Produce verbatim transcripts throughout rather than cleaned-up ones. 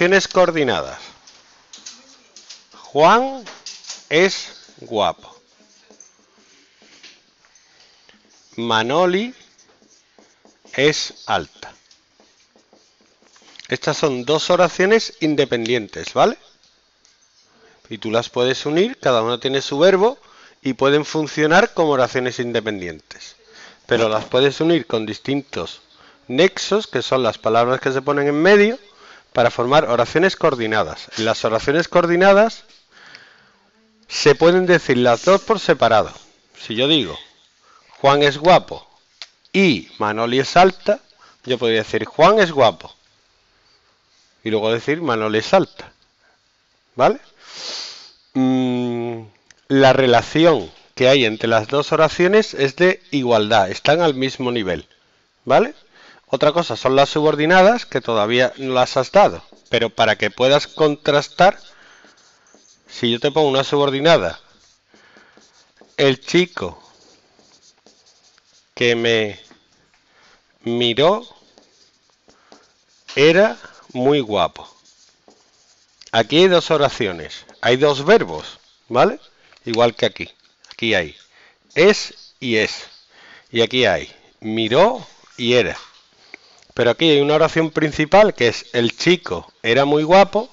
Tienes coordenadas. Juan es guapo. Manoli es alta. Estas son dos oraciones independientes, ¿vale? Y tú las puedes unir, cada una tiene su verbo y pueden funcionar como oraciones independientes. Pero las puedes unir con distintos nexos, que son las palabras que se ponen en medio, para formar oraciones coordinadas. En las oraciones coordinadas se pueden decir las dos por separado. Si yo digo Juan es guapo y Manoli es alta, yo podría decir Juan es guapo y luego decir Manoli es alta, ¿vale? Mm, la relación que hay entre las dos oraciones es de igualdad, están al mismo nivel, ¿vale? Otra cosa son las subordinadas, que todavía no las has dado, pero para que puedas contrastar, si yo te pongo una subordinada, el chico que me miró era muy guapo. Aquí hay dos oraciones, hay dos verbos, ¿vale? Igual que aquí. Aquí hay es y es. Y aquí hay miró y era. Pero aquí hay una oración principal que es el chico era muy guapo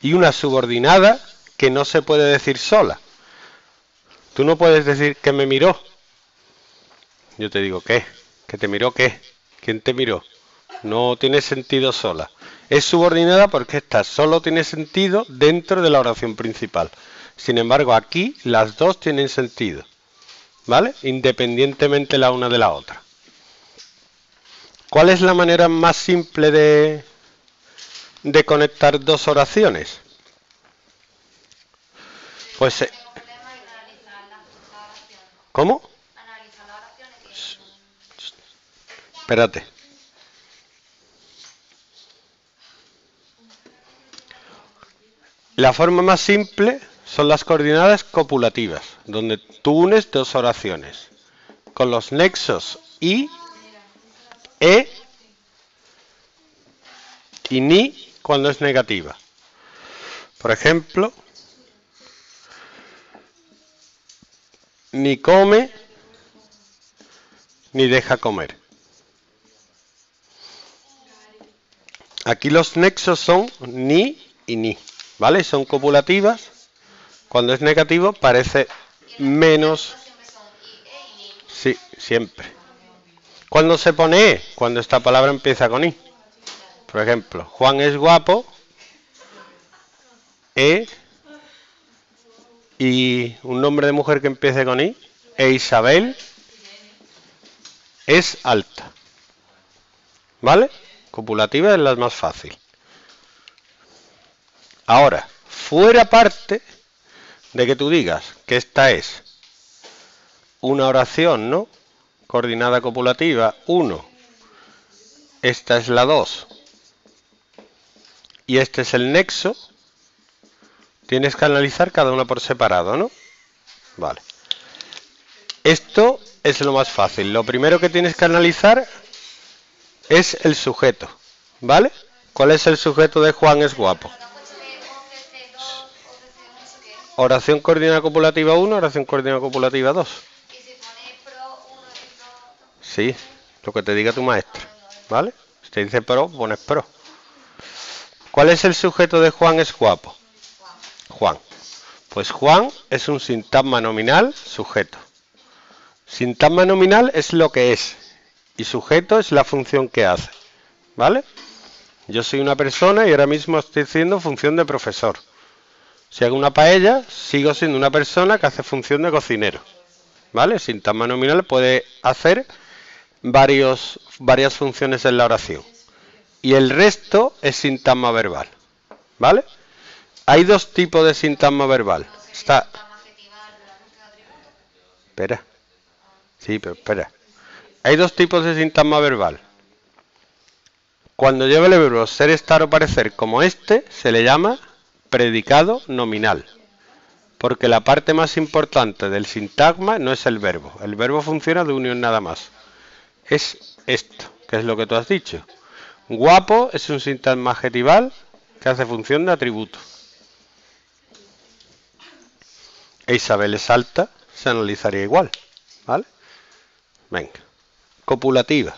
y una subordinada que no se puede decir sola. Tú no puedes decir que me miró. Yo te digo, ¿qué? ¿Que te miró qué? ¿Quién te miró? No tiene sentido sola. Es subordinada porque esta solo tiene sentido dentro de la oración principal. Sin embargo, aquí las dos tienen sentido, ¿vale? Independientemente la una de la otra. ¿Cuál es la manera más simple de, de conectar dos oraciones? Pues... Eh, ¿Cómo? Espérate. La forma más simple son las coordenadas copulativas, donde tú unes dos oraciones, con los nexos y, e y ni cuando es negativa. Por ejemplo, ni come, ni deja comer. Aquí los nexos son ni y ni. ¿Vale? Son copulativas. Cuando es negativo parece menos. Sí, siempre. ¿Cuándo se pone E? Cuando esta palabra empieza con I. Por ejemplo, Juan es guapo. E. Y un nombre de mujer que empiece con I. E Isabel es alta. ¿Vale? Copulativa es la más fácil. Ahora, fuera parte de que tú digas que esta es una oración, ¿no? Coordinada copulativa uno, esta es la dos y este es el nexo, tienes que analizar cada una por separado, ¿no? Vale. Esto es lo más fácil. Lo primero que tienes que analizar es el sujeto, ¿vale? ¿Cuál es el sujeto de Juan es guapo? Oración coordinada copulativa uno, oración coordinada copulativa dos. ¿Y si pone pro uno y pro dos? Sí, lo que te diga tu maestra, ¿vale? Si te dice pro, pones pro. ¿Cuál es el sujeto de Juan es guapo? Juan. Pues Juan es un sintagma nominal sujeto. Sintagma nominal es lo que es y sujeto es la función que hace, ¿vale? Yo soy una persona y ahora mismo estoy haciendo función de profesor. Si hago una paella, sigo siendo una persona que hace función de cocinero, ¿vale? Sintagma nominal puede hacer varios, varias funciones en la oración. Y el resto es sintagma verbal, ¿vale? Hay dos tipos de sintagma verbal. Está... Espera. Sí, pero espera. Hay dos tipos de sintagma verbal. Cuando lleva el verbo ser, estar o parecer como este, se le llama... predicado nominal, porque la parte más importante del sintagma no es el verbo. El verbo funciona de unión nada más. Es esto, que es lo que tú has dicho. Guapo es un sintagma adjetival que hace función de atributo. E Isabel es alta, se analizaría igual, ¿vale? Venga, copulativa.